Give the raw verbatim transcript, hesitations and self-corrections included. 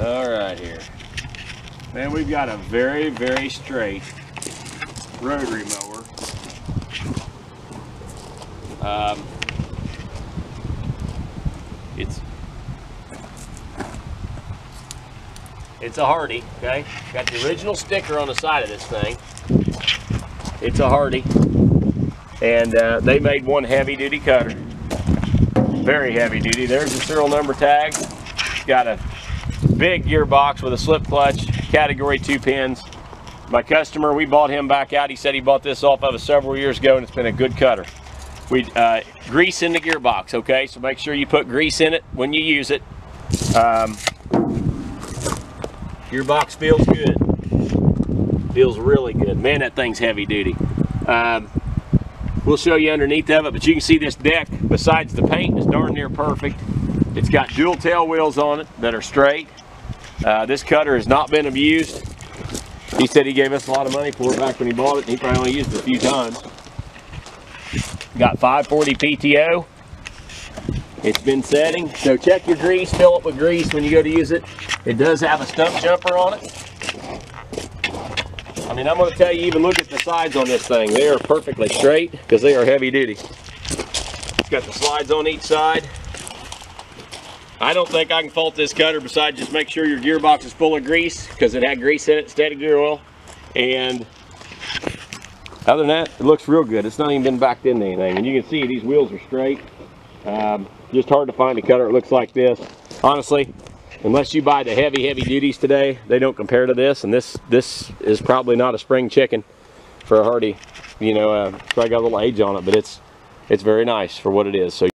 All right here. Then we've got a very, very straight rotary mower. Um, it's it's a Hardee, okay? Got the original sticker on the side of this thing. It's a Hardee, and uh, they made one heavy-duty cutter, very heavy-duty. There's the serial number tag. It's got a big gearbox with a slip clutch, category two pins. My customer, we bought him back out. He said he bought this off of us several years ago, and it's been a good cutter. We uh, grease in the gearbox, okay? So make sure you put grease in it when you use it. Um, gearbox feels good. Feels really good. Man, that thing's heavy duty. Um, we'll show you underneath of it, but you can see this deck, besides the paint, is darn near perfect. It's got dual tail wheels on it that are straight. Uh, this cutter has not been abused. He said he gave us a lot of money for it back when he bought it, and he probably only used it a few times. Got five forty P T O. It's been setting, so check your grease, fill it with grease when you go to use it. It does have a stump jumper on it. I mean, I'm going to tell you, even look at the sides on this thing. They are perfectly straight because they are heavy duty. It's got the slides on each side. I don't think I can fault this cutter, besides just make sure your gearbox is full of grease, because it had grease in it instead of gear oil. And other than that, it looks real good. It's not even been backed into anything. And you can see these wheels are straight. Um, just hard to find a cutter that looks like this. Honestly, unless you buy the heavy, heavy duties today, they don't compare to this. And this this is probably not a spring chicken for a Hardee. You know, uh, probably got a little age on it, but it's, it's very nice for what it is. So